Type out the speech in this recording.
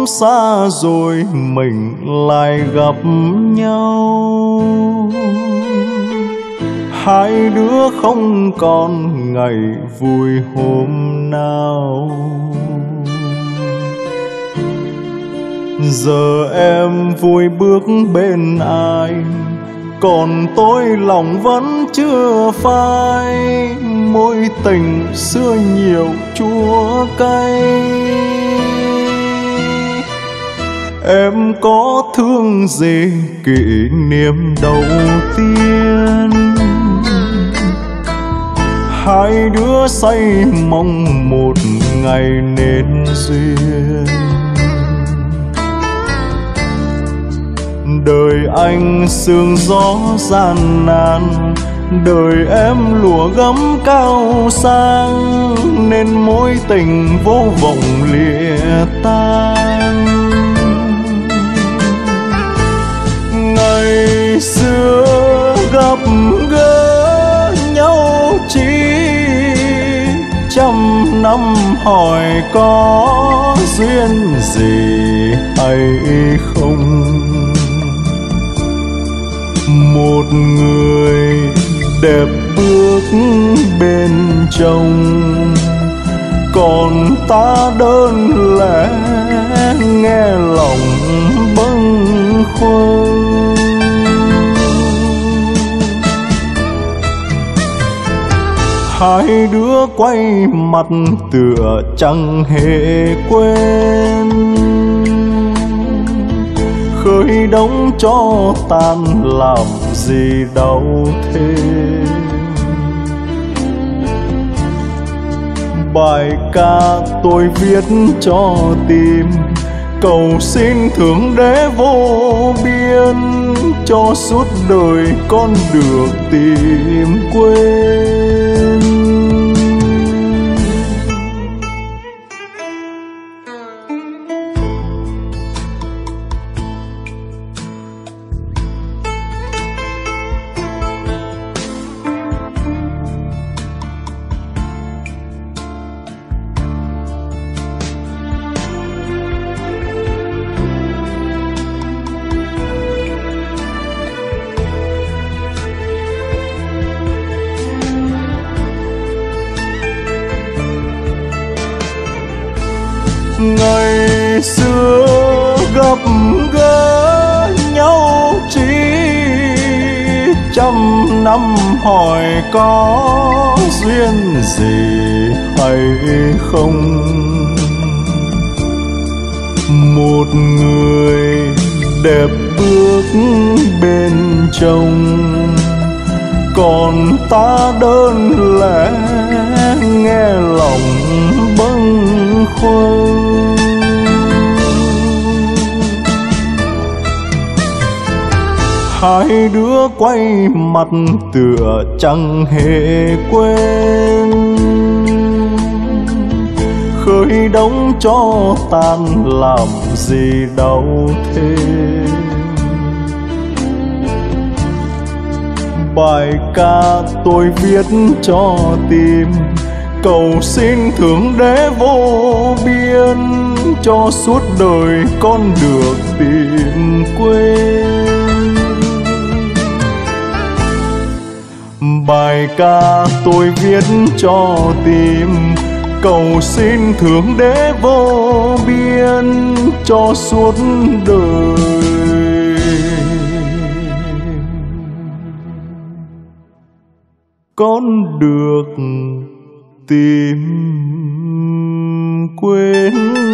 bóng xa rồi mình lại gặp nhau. Hai đứa không còn ngày vui hôm nào. Giờ em vui bước bên ai, còn tôi lòng vẫn chưa phai. Mối tình xưa nhiều chua cay. Em có thương gì kỷ niệm đầu tiên? Hai đứa say mong một ngày nên duyên. Đời anh sương gió gian nan, đời em lụa gấm cao sang, nên mối tình vô vọng lìa tan. Ngày xưa gặp gỡ nhau chỉ trăm năm hỏi có duyên gì hay không. Một người đẹp bước bên chồng, còn ta đơn lẻ nghe lòng bâng khuâng. Hai đứa quay mặt tựa chẳng hề quên, khơi đóng cho tan làm gì đau thêm. Bài ca tôi viết cho tim, cầu xin thượng đế vô biên, cho suốt đời con được tìm quên. Ngày xưa gặp gỡ nhau chỉ trăm năm hỏi có duyên gì hay không. Một người đẹp bước bên chồng, còn ta đơn lẻ nghe lòng bâng khuâng. Hai đứa quay mặt tựa chẳng hề quên, khơi đóng cho tan làm gì đau thêm. Bài ca tôi viết cho tim, cầu xin thượng đế vô biên, cho suốt đời con được tìm quên. Bài ca tôi viết cho tim, cầu xin thượng đế vô biên, cho suốt đời con được tìm quên.